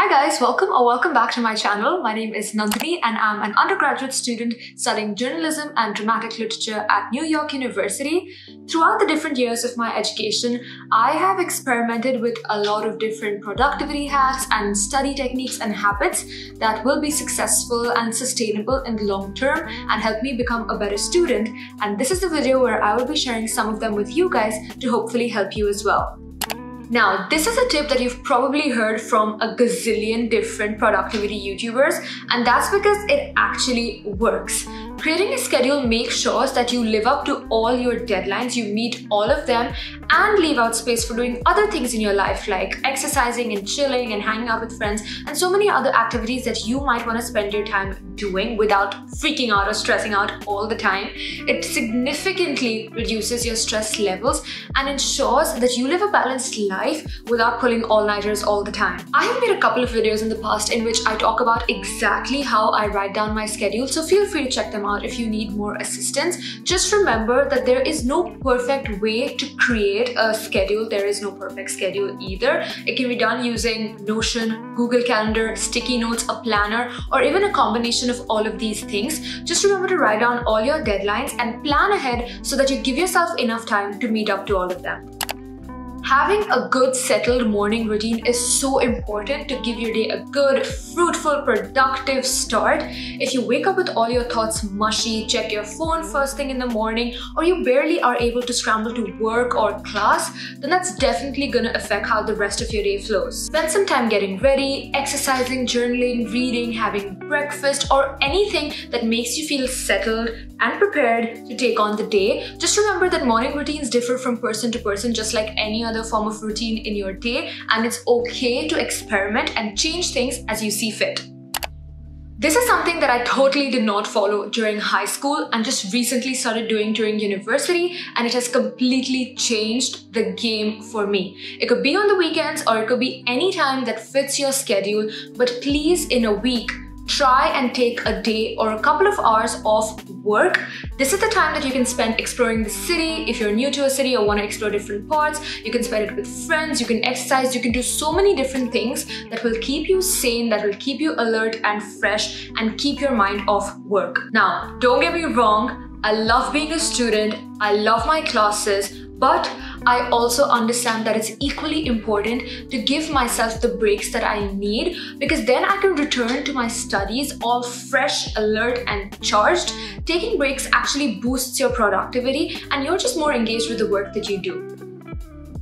Hi guys, welcome or welcome back to my channel. My name is Nandini and I'm an undergraduate student studying journalism and dramatic literature at New York University. Throughout the different years of my education, I have experimented with a lot of different productivity hacks and study techniques and habits that will be successful and sustainable in the long term and help me become a better student. And this is the video where I will be sharing some of them with you guys to hopefully help you as well. Now, this is a tip that you've probably heard from a gazillion different productivity YouTubers, and that's because it actually works. Creating a schedule makes sure that you live up to all your deadlines, you meet all of them, and leave out space for doing other things in your life like exercising and chilling and hanging out with friends and so many other activities that you might want to spend your time doing without freaking out or stressing out all the time. It significantly reduces your stress levels and ensures that you live a balanced life without pulling all-nighters all the time. I have made a couple of videos in the past in which I talk about exactly how I write down my schedule, so feel free to check them out if you need more assistance. Just remember that there is no perfect way to create a schedule. There is no perfect schedule either. It can be done using Notion, Google Calendar, sticky notes, a planner, or even a combination of all of these things. Just remember to write down all your deadlines and plan ahead so that you give yourself enough time to meet up to all of them. Having a good settled morning routine is so important to give your day a good, fruitful, productive start. If you wake up with all your thoughts mushy, check your phone first thing in the morning, or you barely are able to scramble to work or class, then that's definitely gonna affect how the rest of your day flows. Spend some time getting ready, exercising, journaling, reading, having breakfast, or anything that makes you feel settled and prepared to take on the day. Just remember that morning routines differ from person to person, just like any other form of routine in your day, and it's okay to experiment and change things as you see fit. This is something that I totally did not follow during high school and just recently started doing during university, and it has completely changed the game for me. It could be on the weekends or it could be any time that fits your schedule, but please, in a week, try and take a day or a couple of hours off work. This is the time that you can spend exploring the city. If you're new to a city or want to explore different parts, you can spend it with friends, you can exercise, you can do so many different things that will keep you sane, that will keep you alert and fresh and keep your mind off work. Now, don't get me wrong, I love being a student, I love my classes, but I also understand that it's equally important to give myself the breaks that I need, because then I can return to my studies all fresh, alert, and charged. Taking breaks actually boosts your productivity and you're just more engaged with the work that you do.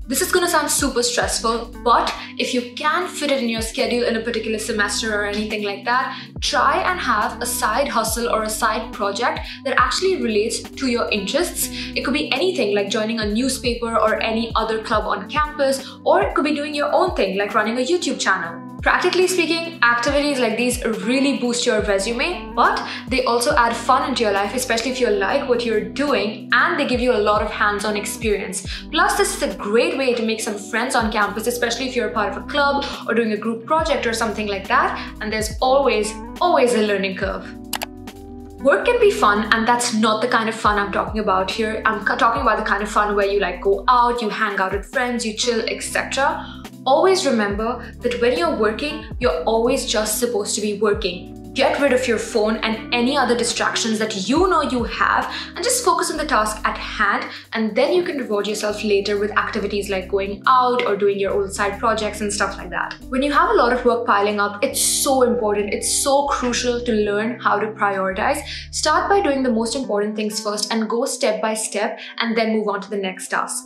This is gonna sound super stressful, but if you can fit it in your schedule in a particular semester or anything like that, try and have a side hustle or a side project that actually relates to your interests. It could be anything like joining a newspaper or any other club on campus, or it could be doing your own thing like running a YouTube channel. Practically speaking, activities like these really boost your resume, but they also add fun into your life, especially if you like what you're doing, and they give you a lot of hands-on experience. Plus, this is a great way to make some friends on campus, especially if you're a part of a club or doing a group project or something like that, and there's always a learning curve. Work can be fun, and that's not the kind of fun I'm talking about here. I'm talking about the kind of fun where you like go out, you hang out with friends, you chill, etc. Always remember that when you're working, you're always just supposed to be working. Get rid of your phone and any other distractions that you know you have, and just focus on the task at hand, and then you can reward yourself later with activities like going out or doing your own side projects and stuff like that. When you have a lot of work piling up, it's so important, it's so crucial to learn how to prioritize. Start by doing the most important things first and go step by step, and then move on to the next task.